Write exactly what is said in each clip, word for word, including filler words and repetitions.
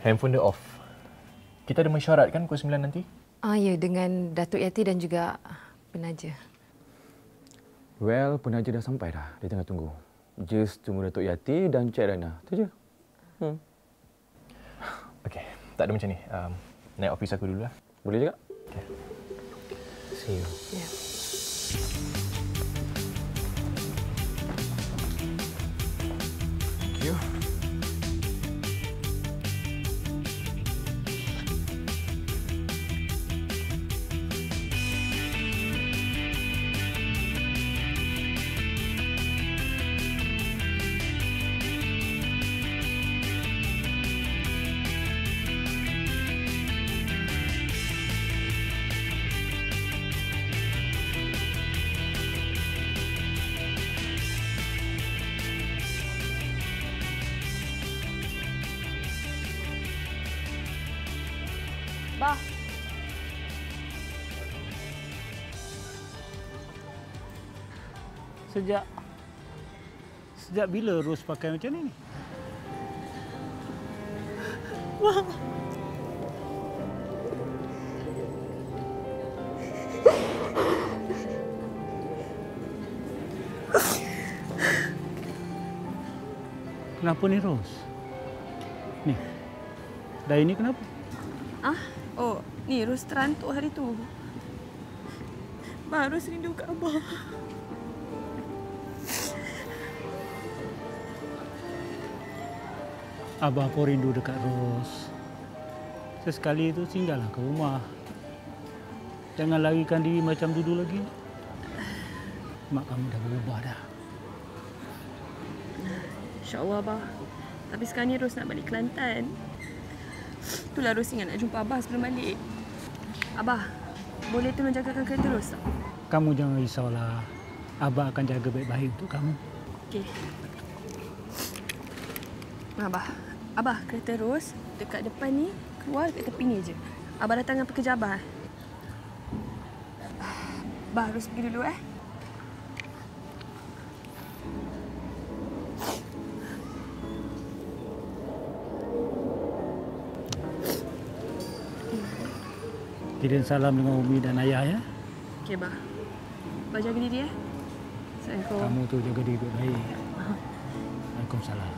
Handphone dia off. Kita ada mesyuarat kan pukul sembilan nanti? Ah ya, dengan Datuk Yati dan juga penaja. Well, penaja dah sampai dah. Dia tengah tunggu. Just tunggu Datuk Yati dan Cik Rana. Itu je. Hmm. Okey, tak ada macam ni. Um, naik office aku dululah. Boleh juga? Okay. See you. Yeah. Thank you. Bah. Sejak Sejak bila Ros pakai macam ni? Wah. Kenapa ni Ros? Ni. Dah ini kenapa? Ah. Oh, ni Ros terantuk hari tu. Bah, Ros rindu kat Abah. Abah pun rindu dekat Ros. Sesekali tu singgahlah ke rumah. Jangan larikan diri macam dulu lagi. Mak kamu dah berubah dah. InsyaAllah, Abah. Tapi sekarang ni Ros nak balik Kelantan. Itulah Ros ingat nak jumpa Abah sebelum balik. Abah, boleh tolong jagakan kereta Ros tak? Kamu jangan risaulah. Abah akan jaga baik-baik untuk kamu. Okey. Abah, Abah kereta Ros dekat depan ni, keluar dekat tepi ni je. Abah datang dengan pekerja Abah. Abah, Ros pergi dulu eh. Kirim salam dengan Umi dan Ayah, ya? Okey, Bah. Bah jaga diri, ya? Assalamualaikum. Kamu tu jaga diri baik. Waalaikumsalam.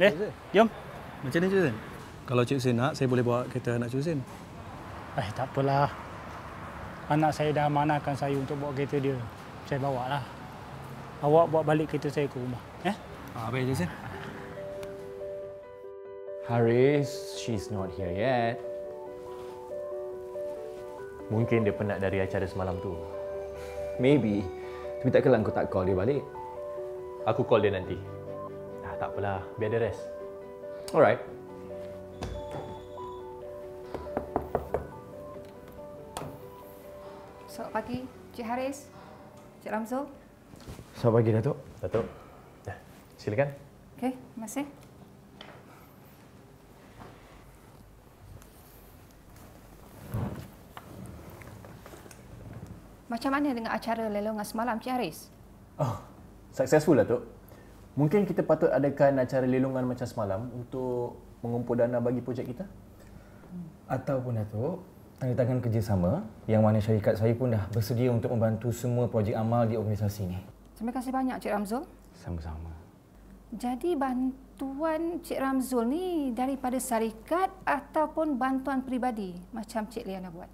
Eh, jom. Macam ni, Cik Zin? Kalau Cik Zin nak, saya boleh bawa kereta anak Cik Zin. Eh, tak apalah. Anak saya dah amanahkan saya untuk bawa kereta dia. Saya bawalah. Awak bawa balik kereta saya ke rumah. Eh? Ah, baik, Cik Zin. Haris, she's not here yet. Mungkin dia penat dari acara semalam tu. Maybe. Tapi tak kelang kau tak call dia balik. Aku call dia nanti. Tak apalah, biar dia rest. Alright. Selamat pagi, Cik Haris, Cik Ramzul. Selamat pagi, Datuk. Datuk, silakan. Okey, terima kasih. Macam mana dengan acara lelongan semalam, Cik Haris? Oh, successful, Datuk. Mungkin kita patut adakan acara lelongan macam semalam untuk mengumpul dana bagi projek kita? Ataupun, Datuk, tanda tangan kerjasama yang mana syarikat saya pun dah bersedia untuk membantu semua projek amal di organisasi ini. Terima kasih banyak, Cik Ramzul. Sama-sama. Jadi, bantuan Cik Ramzul ni daripada syarikat ataupun bantuan peribadi macam Cik Liana buat?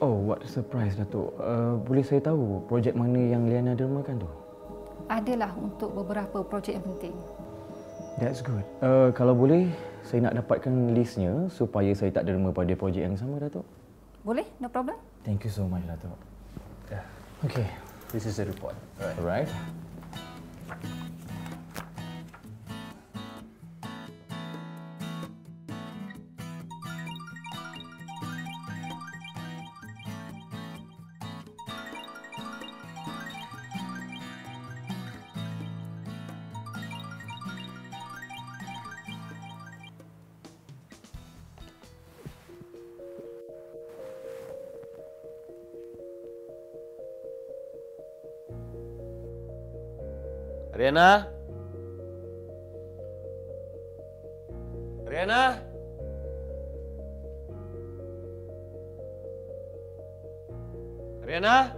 Oh, what a surprise, Datuk. Uh, boleh saya tahu projek mana yang Liana dermakan tu? Adalah untuk beberapa projek yang penting. That's good. Uh, kalau boleh, saya nak dapatkan listnya supaya saya tak derma pada projek yang sama, Datuk. Boleh, no problem. Thank you so much, Datuk. Okay, this is the report. Alright. Alright. Ariana? Ariana? Ariana?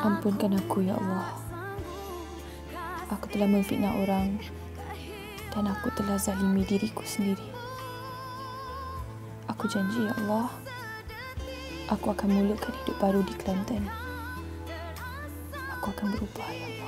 Ampunkan aku, ya Allah. Aku telah memfitnah orang dan aku telah zalimi diriku sendiri. Aku janji, ya Allah, aku akan mulakan hidup baru di Kelantan. Aku akan berubah, ya Allah.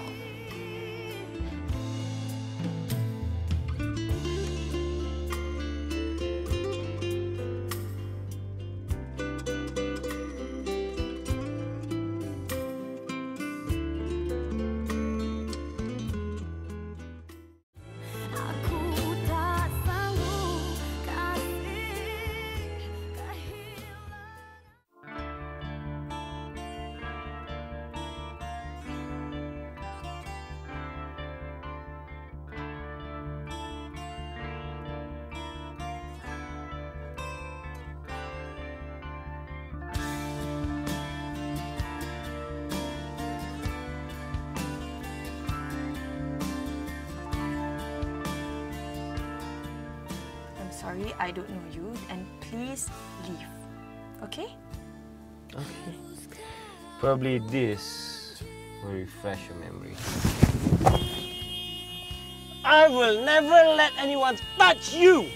Sorry, I don't know you, and please leave. Okay? Okay. Probably this will refresh your memory. I will never let anyone touch you!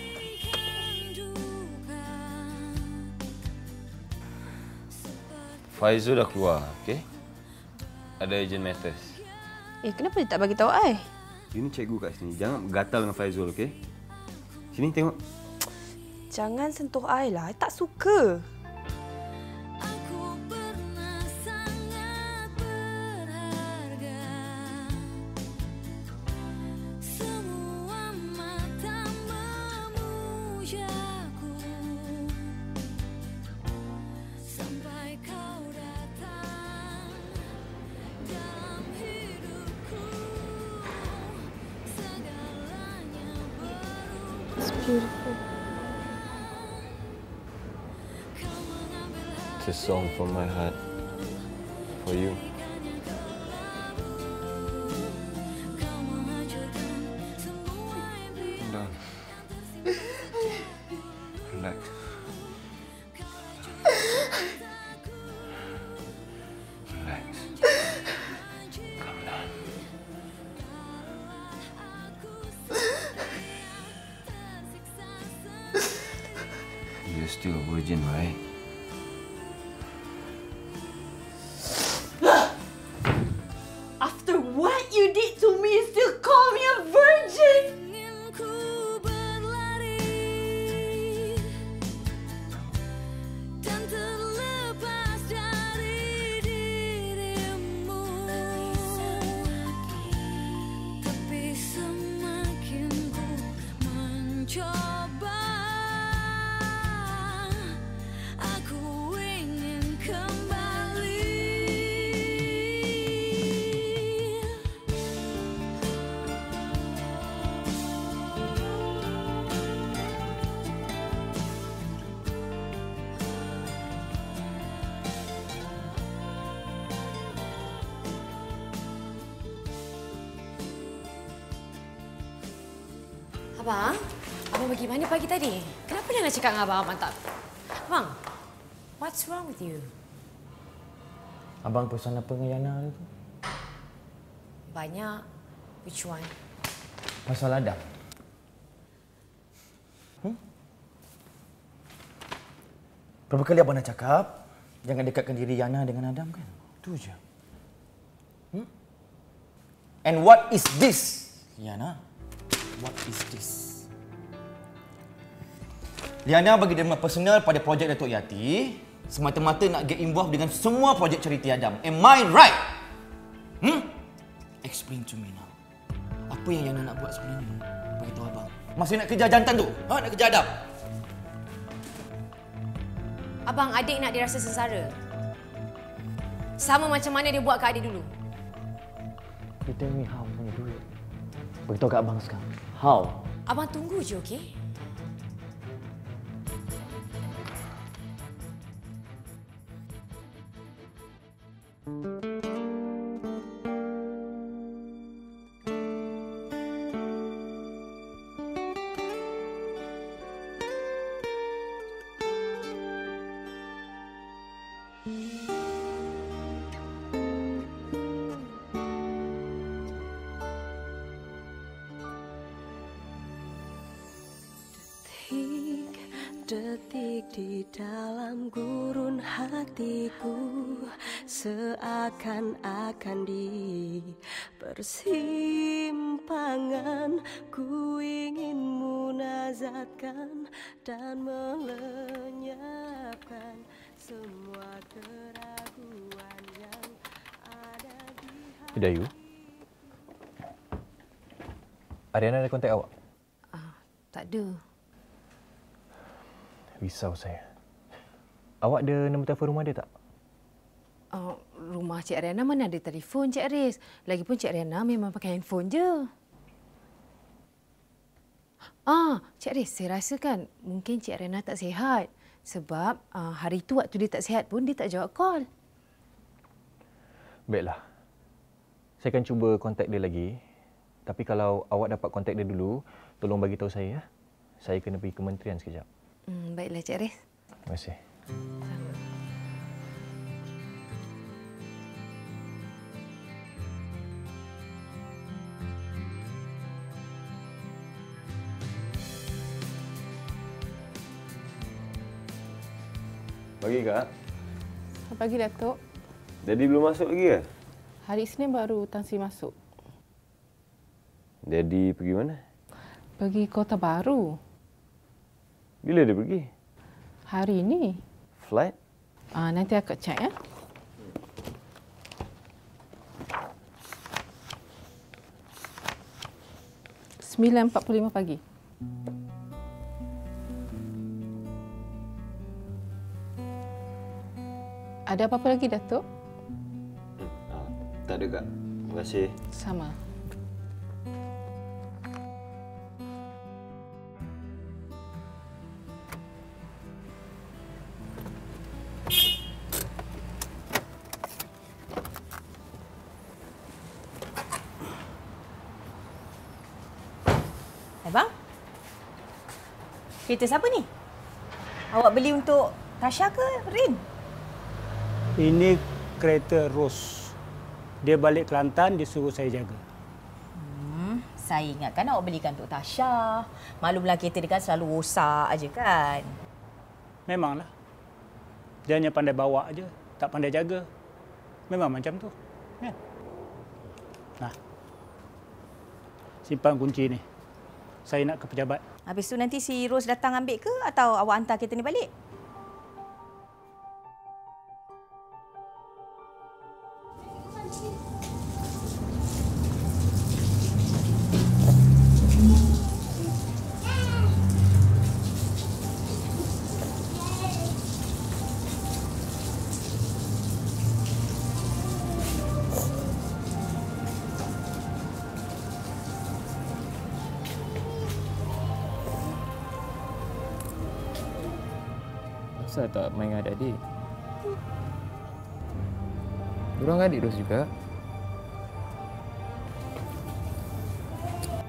Faizul dah keluar, okay? Ada urgent matters. Eh, kenapa dia tak bagi tahu I? You ni cikgu kat sini. Jangan gatal dengan Faizul, okay? Sini, tengok. Jangan sentuh I lah. I tak suka. It's a song from my heart for you. I'm done. Relax. Relax. Calm down. still a virgin, right? After what you did to me, you still call me a virgin? Abang, abang pergi mana pagi tadi? Kenapa dia nak cakap dengan abang, abang tak? Abang, what's wrong with you? Abang pesan apa dengan Yana hari tu? Banyak. Which one? Pasal Adam. Hmm? Berapa kali abang nak cakap, jangan dekatkan diri Yana dengan Adam kan? Itu je. Hmm? And what is this, Yana? What is this? Liana bagi demand personal pada projek Datuk Yati semata-mata nak get involved dengan semua projek charity Adam. Am I right? Hmm? Explain to me now. Apa yang Liana nak buat sebenarnya? Bagi tahu abang. Masih nak kerja jantan tu? Ha? Nak kerja Adam? Abang, adik nak dirasa sesara. Sama macam mana dia buat ke adik dulu. You tell me how you do it. Bagi tahu kat abang sekarang. How? Abang tunggu je, okey? Detik di dalam gurun hatiku seakan-akan di persimpangan, ku ingin munazatkan dan melenyapkan semua keraguan yang ada di hati. Hidayu, Ariana ada kontak awak? Ah, tak ada. Risau saya. Awak ada nombor telefon rumah dia tak? Uh, rumah Cik Ariana mana ada telefon, Cik Aris. Lagipun Cik Ariana memang pakai handphone je. Ah, Cik Aris, saya rasa kan mungkin Cik Ariana tak sihat. Sebab uh, hari tu waktu dia tak sihat pun dia tak jawab call. Baiklah. Saya akan cuba kontak dia lagi. Tapi kalau awak dapat kontak dia dulu, tolong bagi tahu saya. Saya kena pergi kementerian sekejap. Hmm, baiklah, Cik Ris. Terima kasih. Selamat. Pagi, Kak. Selamat pagi, Datuk. Jadi belum masuk lagi ke? Hari Isnin baru Tan Sri masuk. Jadi pergi mana? Pergi Kota Baru. Bila dia pergi? Hari ini. Flight? Ah, nanti aku cek ya. sembilan empat puluh lima pagi. Ada apa-apa lagi, Datuk? Hmm, tak ada, Kak. Terima kasih. Sama. Kereta siapa ni? Awak beli untuk Tasha ke Rin? Ini kereta Rose. Dia balik Kelantan, dia suruh saya jaga. Hmm, saya ingatkan awak belikan untuk Tasha. Maklumlah kereta dia kan selalu rosak aja kan. Memanglah. Dia hanya pandai bawa aje, tak pandai jaga. Memang macam tu. Ya. Nah. Simpan kunci ni. Saya nak ke pejabat. Habis tu nanti si Ros datang ambil ke atau awak hantar kereta ni balik? Kenapa tak main dengan adik-adik? Diorang adik Ros juga.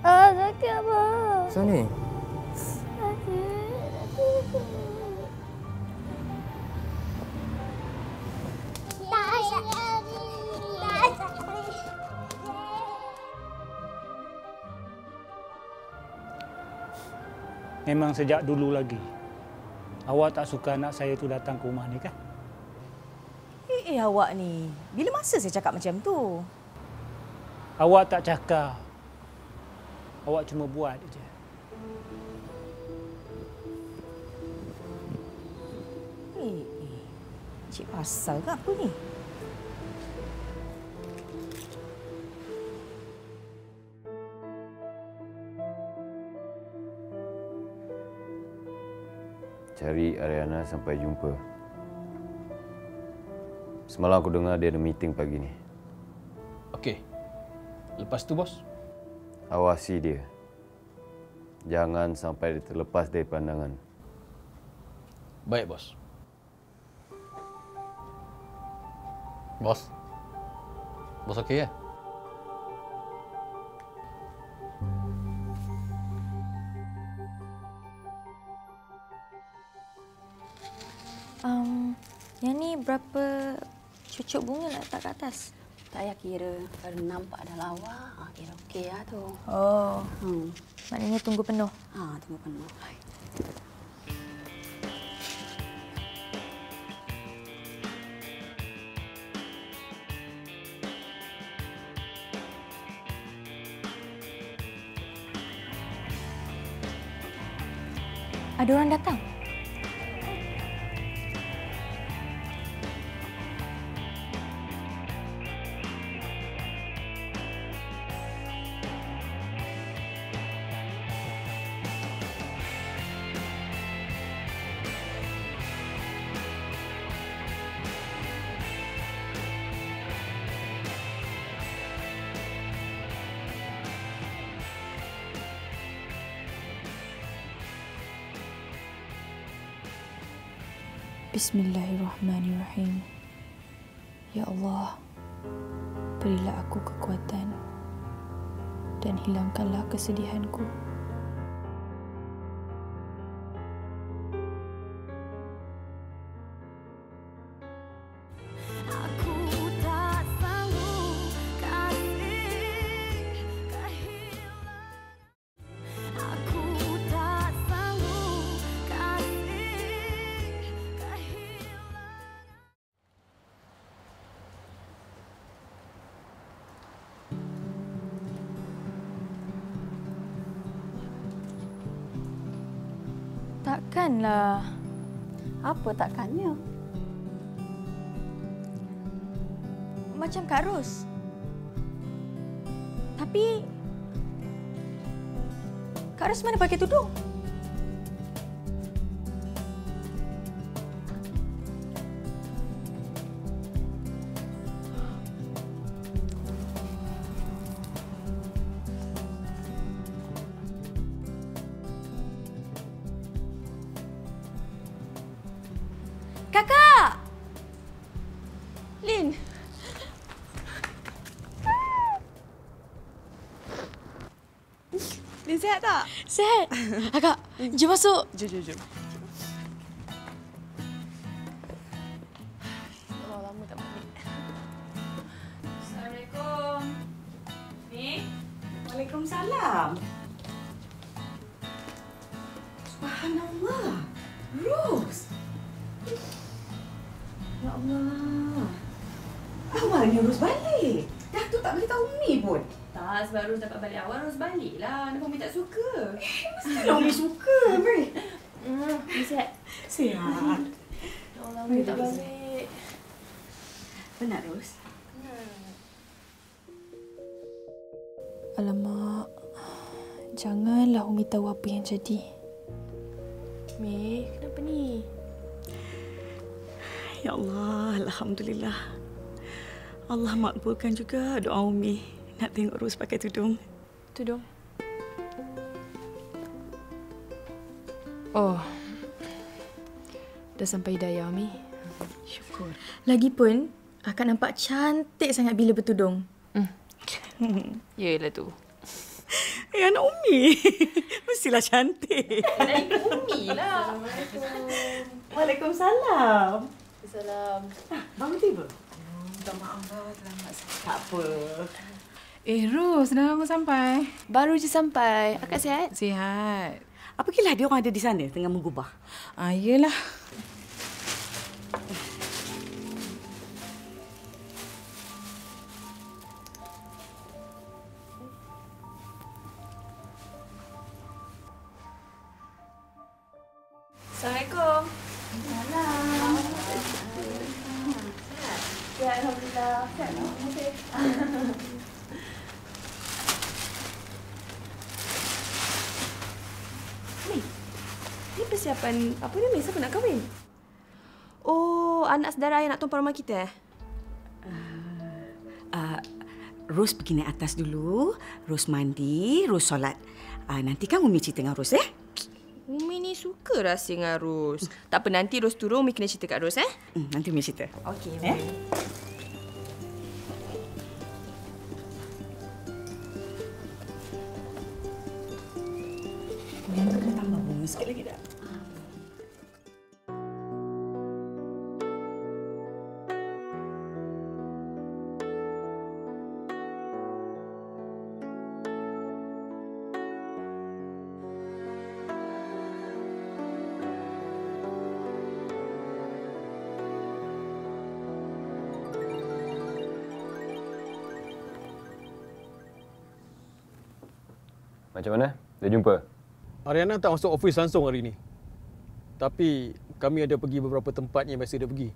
Ah, sakit Abah. Macam ni? Sakit. Tasha. Tasha. Memang sejak dulu lagi. Awak tak suka anak saya tu datang ke rumah ni, kan? Eh, eh awak ni. Bila masa saya cakap macam tu? Awak tak cakap. Awak cuma buat je. Eh, eh. Cik pasal ke apa ni? Cari Ariana sampai jumpa. Semalam aku dengar dia ada meeting pagi ni. Okey. Lepas tu, bos? Awasi dia. Jangan sampai dia terlepas dari pandangan. Baik, bos. Bos? Bos okey ya? Um, yang ni berapa cucuk bunga nak letak kat atas? Tak payah kira. Kalau nampak dah lawa, kira okey lah tu. Oh. Hmm. Maknanya tunggu penuh? Ha, tunggu penuh. Hai. Ada orang datang? Bismillahirrahmanirrahim. Ya Allah, berilah aku kekuatan dan hilangkanlah kesedihanku. Takkanlah. Apa takkannya? Macam Kak Ros. Tapi Kak Ros mana pakai tudung? Kakak! Lin! Lin sihat tak? Sihat! Kakak, jom masuk! Jom, jom, jom. Oh, lama tak makan. Assalamualaikum. Ni? Waalaikumsalam. Subhanallah. Rose! Ya Allah. Awalnya Ros balik. Datuk tak boleh tahu Umi pun. Tak, sebab Ros dapat balik awal, Ros balik lah. Kenapa Umi tak suka? Eh, mestilah Umi suka. Umi sihat? Sihat. Ya Allah, Umi tak balik. Benar, Ros? Alamak. Janganlah Umi tahu apa yang jadi. Umi, kenapa ni? Ya Allah, Alhamdulillah. Allah makbulkan juga doa Umi. Nak tengok Ros pakai tudung. Tudung? Oh. Dah sampai daya, Umi. Syukur. Lagipun, akak nampak cantik sangat bila bertudung. Hmm. Yelah tu. Eh, anak Umi. Mestilah cantik. Anak Umi lah. Assalamualaikum. Waalaikumsalam. Waalaikumsalam. Ah, bangun tiba? Hmm, tak maaf lah. Terlambat. Tak apa. Eh, Ros, dah lama sampai. Baru je sampai. Akak sihat? Sihat. Apa kilah dia orang ada di sana tengah menggubah? Ah, yelah. Assalamualaikum. Waalaikumsalam. Ya, Alhamdulillah. Terima kasih. Ni, ni persiapan apa ni, Miss? Siapa nak kahwin? Oh, anak saudara yang nak tumpang rumah kita eh? Uh, uh, Ros pergi naik atas dulu. Ros mandi, Ros solat. Uh, nanti kan Umi cerita dengan Ros, eh? Umi ni suka rahsia dengan Ros. Mm. Tak apa, nanti Ros turun, Umi kena cerita kat Ros, eh? Mm, nanti Umi cerita. Okey, Umi. Eh? Umi, aku kena tambah bunga sikit lagi dah. Macam mana? Dah jumpa? Ariana tak masuk ofis langsung hari ini. Tapi kami ada pergi beberapa tempat yang biasa dia pergi.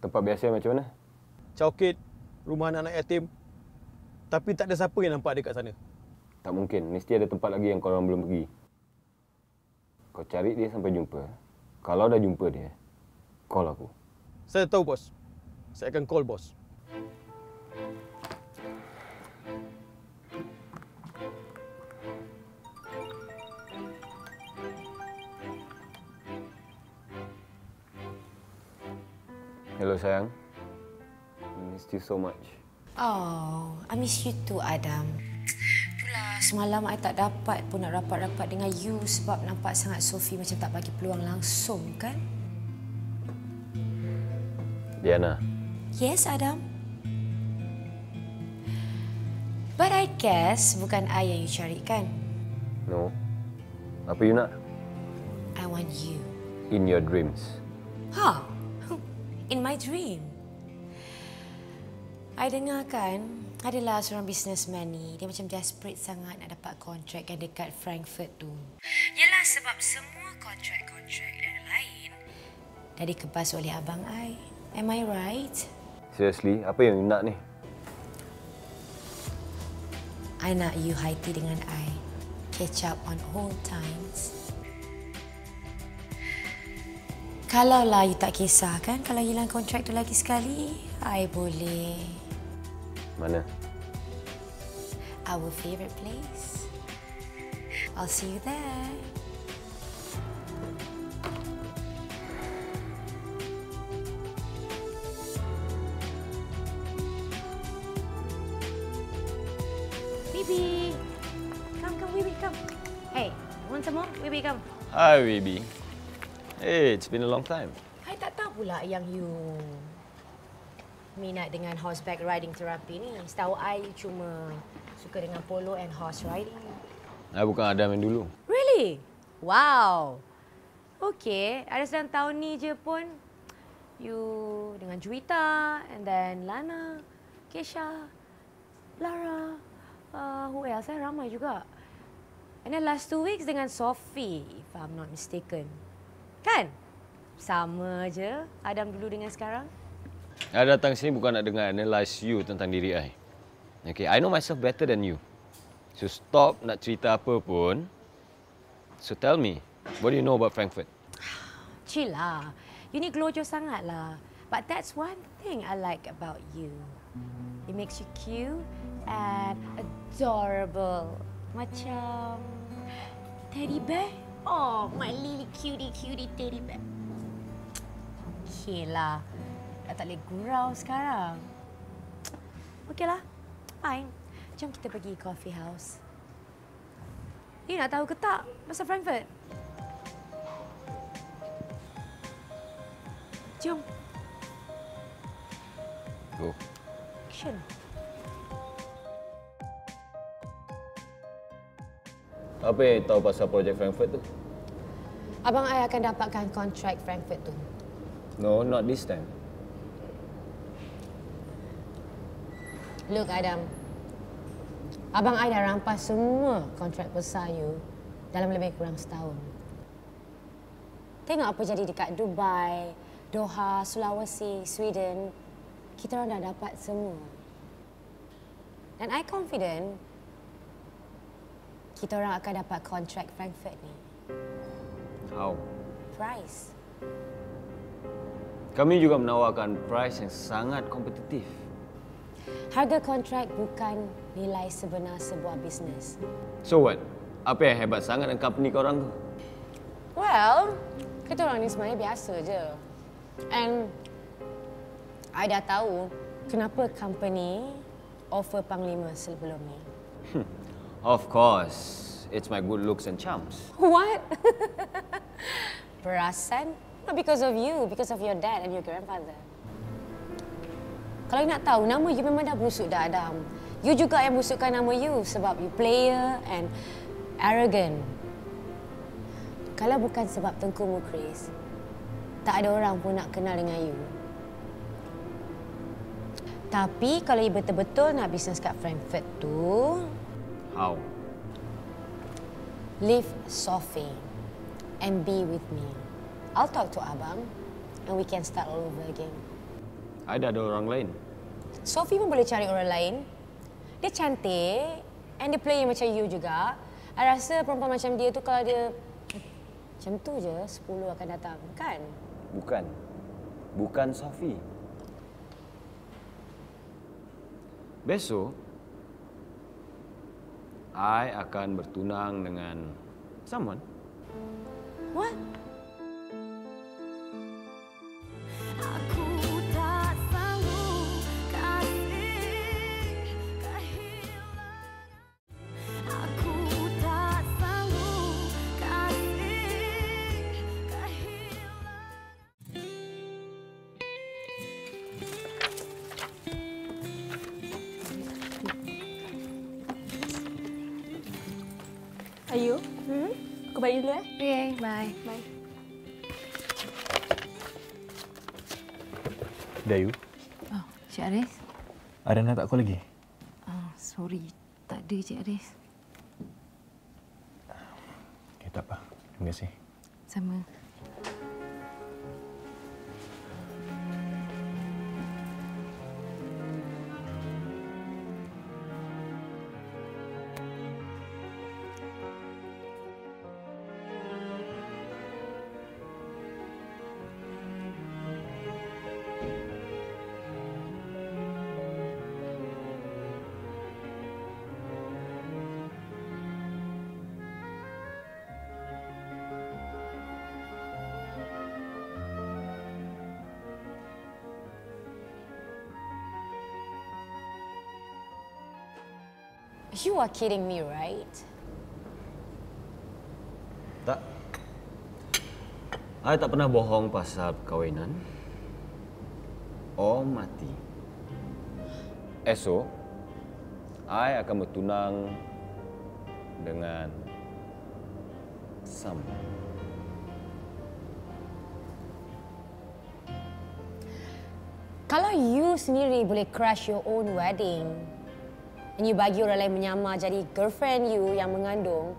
Tempat biasa macam mana? Caukit, rumah anak-anak yatim. Tapi tak ada siapa yang nampak dia kat sana. Tak mungkin. Mesti ada tempat lagi yang korang belum pergi. Kau cari dia sampai jumpa. Kalau dah jumpa dia, call aku. Saya tahu, bos. Saya akan call bos. Hello, sayang. I missed you so much. Oh, I miss you too, Adam. Itulah, semalam I tak dapat pun nak rapat-rapat dengan you sebab nampak sangat Sofie macam tak bagi peluang langsung, kan? Diana. Yes, Adam. But I guess bukan I yang you cari, kan? No. Apa you nak? I want you. In your dreams. Huh? In my dream. I dengar kan, adalah seorang businessman ni. Dia macam desperate sangat nak dapat kontrak yang dekat Frankfurt tu. Yelah, sebab semua kontrak-kontrak yang lain dah dikebas oleh abang I. Am I right? Seriously, apa yang you nak ni? I nak you high tea dengan I. Catch up on old times. Kalaulah you tak kisah kan, kalau hilang kontrak tu lagi sekali, I boleh. Mana? Our favourite place. I'll see you there. Baby, come, come, baby, come. Hey, want some more? Baby, come. Hi, baby. Hey, it's been a long time. I tak tahu pula yang you minat dengan horseback riding therapy ni. Setahu I, you cuma suka dengan polo and horse riding. I bukan Adam yang dulu. Really? Wow. Okay, Aris dalam tahun ni je pun you dengan Juwita, and then Lana, Kesha, Lara, uh, who else? Eh? Ramai juga. And then last two weeks dengan Sofie, if I'm not mistaken. Kan? Sama je Adam dulu dengan sekarang. I datang sini bukan nak dengar analyse you tentang diri I. Okay, I know myself better than you. So stop nak cerita apa pun. So tell me, what do you know about Frankfurt? Chill lah. You ni gelojoh sangat lah. But that's one thing I like about you. It makes you cute and adorable. Macam teddy bear. Oh, my little cutie cutie teddy bear. Okay lah. Dah tak boleh gurau sekarang. Okay lah. Fine. Jom kita pergi coffee house. You nak tahu ke tak pasal Frankfurt? Jom. Go. Action. Apa yang tahu pasal projek Frankfurt tu? Abang I akan dapatkan kontrak Frankfurt tu. No, not this time. Look, Adam. Abang I dah rampas semua kontrak besar you dalam lebih kurang setahun. Tengok apa jadi dekat Dubai, Doha, Sulawesi, Sweden. Kita orang dah dapat semua. Dan I confident kita orang akan dapat kontrak Frankfurt ni. How? Price. Kami juga menawarkan price yang sangat kompetitif. Harga kontrak bukan nilai sebenar sebuah bisnes. So what? Apa yang hebat sangat dengan company korang tu? Well, kita orang ni sebenarnya biasa je. And I dah tahu kenapa company offer Panglima sebelum ni. Hmm. Of course, it's my good looks and charms. What? Perasan? Not because of you, because of your dad and your grandfather. Kalau you nak tahu, nama you memang dah busuk dah, Adam. You juga yang busukkan nama you sebab you player and arrogant. Kalau bukan sebab Tengku mu Chris, tak ada orang pun nak kenal dengan you. Tapi kalau you betul-betul nak bisnes kat Frankfurt tu, how? Leave Sofie and be with me. I'll talk to Abang and we can start all over again. Ada ada orang lain. Sofie pun boleh cari orang lain. Dia cantik and dia player macam you juga. I rasa perempuan macam dia tu kalau dia macam tu je, sepuluh akan datang, kan? Bukan. Bukan Sofie. Besok I akan bertunang dengan someone. What? Ayu, hmm? Aku balik dulu eh. Okay, bye. Bye. Dayu. Oh, Cik Aris. Ariana tak call lagi? Ah, sorry. Tak ada Cik Aris. Okay, tak apa. Terima kasih. Sama. You are kidding me, right? Tak. I tak pernah bohong pasal perkahwinan. Oh, mati. Esok, I akan bertunang dengan Sam. Kalau you sendiri boleh crush your own wedding and you bagi orang lain menyamar jadi girlfriend you yang mengandung,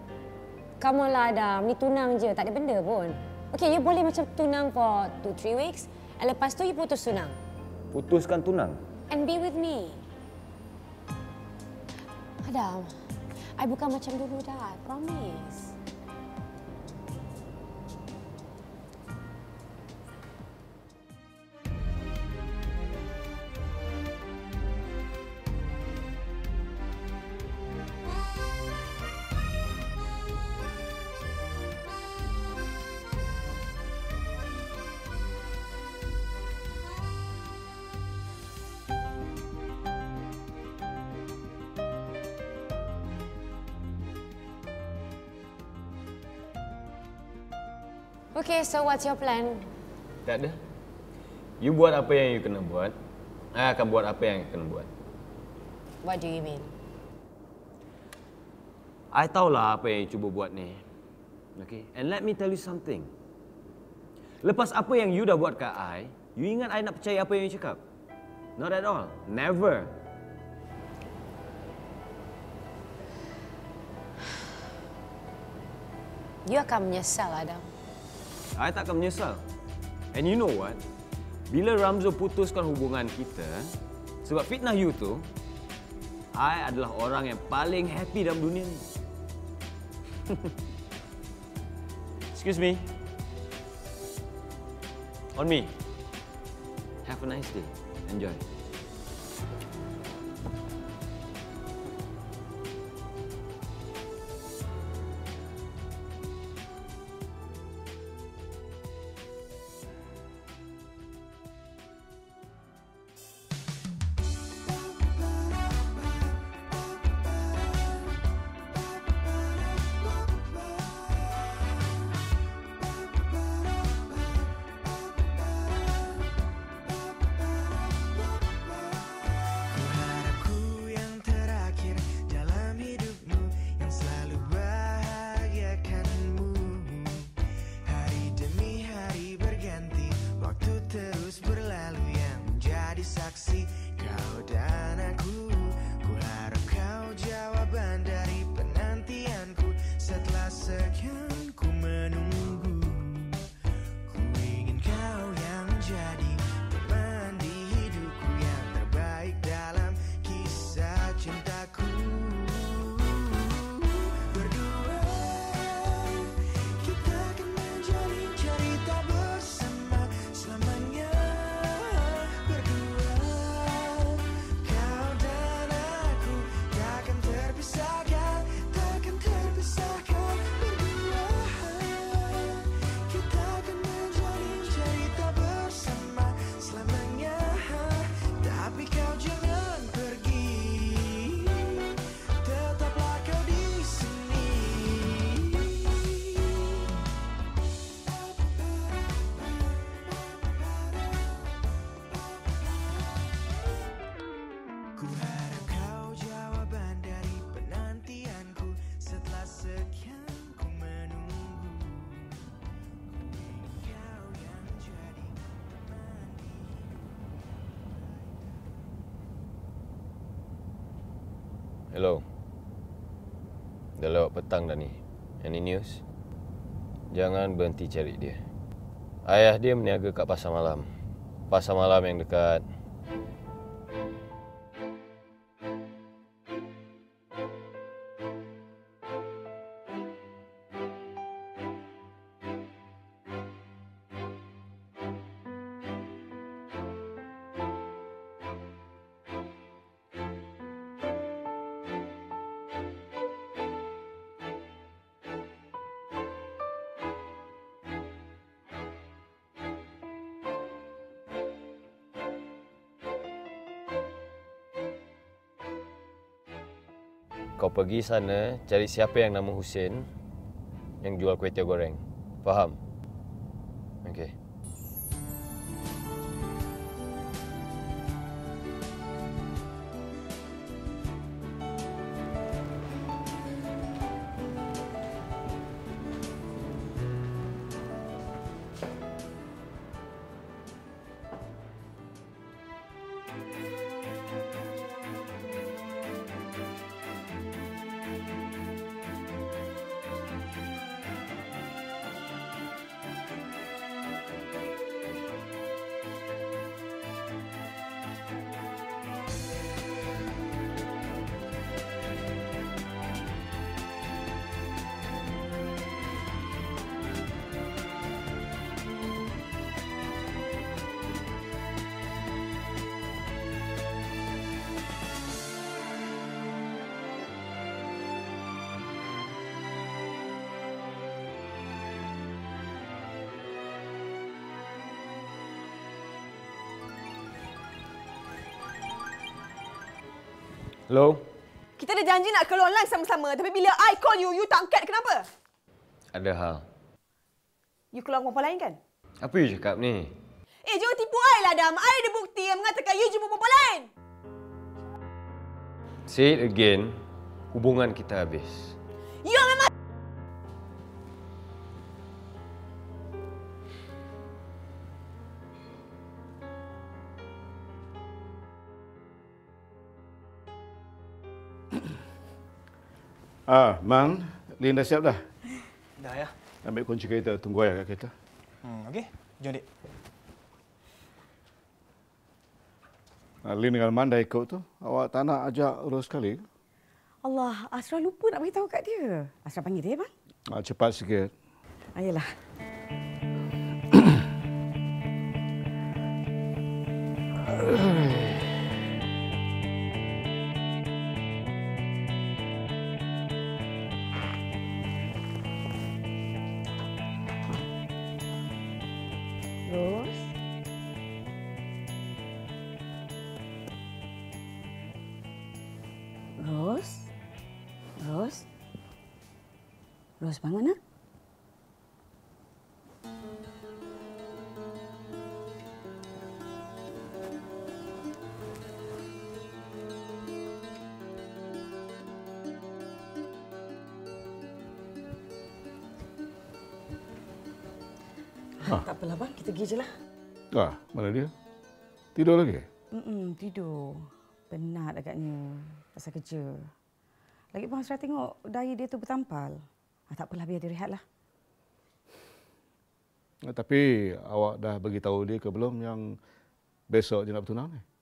come on lah Adam, ni tunang je, tak ada benda pun. Okay, you boleh macam tunang for two to three weeks and lepas tu you putus tunang. Putuskan tunang? And be with me. Adam, I bukan macam dulu dah, I promise. Okay, so what's your plan? Tak ada. You buat apa yang you kena buat. I akan buat apa yang you kena buat. What do you mean? I tahulah apa yang you cuba buat ni. Okay, and let me tell you something. Lepas apa yang you dah buat kat I, you ingat I nak percaya apa yang you cakap? Not at all. Never. You akan menyesal, Adam. I tak akan menyesal. And you know what? Bila Ramzo putuskan hubungan kita, sebab fitnah you tu, I adalah orang yang paling happy dalam dunia ni. Excuse me. On me. Have a nice day. Enjoy. Hello. Dah lewat petang dah ni. Any news? Jangan berhenti cari dia. Ayah dia meniaga kat pasar malam. Pasar malam yang dekat... Kau pergi sana, cari siapa yang nama Husin yang jual kuih tiaw goreng. Faham? Okey. Hello? Kita ada janji nak keluar online sama-sama. Tapi bila I call you, you tak angkat. Kenapa? Ada hal. You keluar dengan perempuan lain kan? Apa you cakap ni? Eh, jangan tipu I lah, Adam. I ada bukti yang mengatakan you jumpa perempuan lain. Say it again. Hubungan kita habis. You memang... Ah, Man, Linda siap dah? Dah, ya. Ambil kunci kereta. Tunggu ayah kat kereta. Hmm, okey. Jom, Dik. Ah, Linda dengan Man dah ikut tu. Awak tak nak ajak Ros sekali ke? Allah, Ashraf lupa nak beritahu kat dia. Ashraf panggil dia, Man. Ah, cepat sikit. Ayolah. Ros bangun, nak? Ha. Tak apalah, Bang. Kita pergi je lah. Ah, mana dia? Tidur lagi? Mm-mm, tidur. Penat agaknya pasal kerja. Lagipun Ashraf tengok dahi dia tu bertampal. Ah, tak apalah, biar dia rehatlah. Tapi awak dah bagi tahu dia ke belum yang besok dia nak bertunang ni?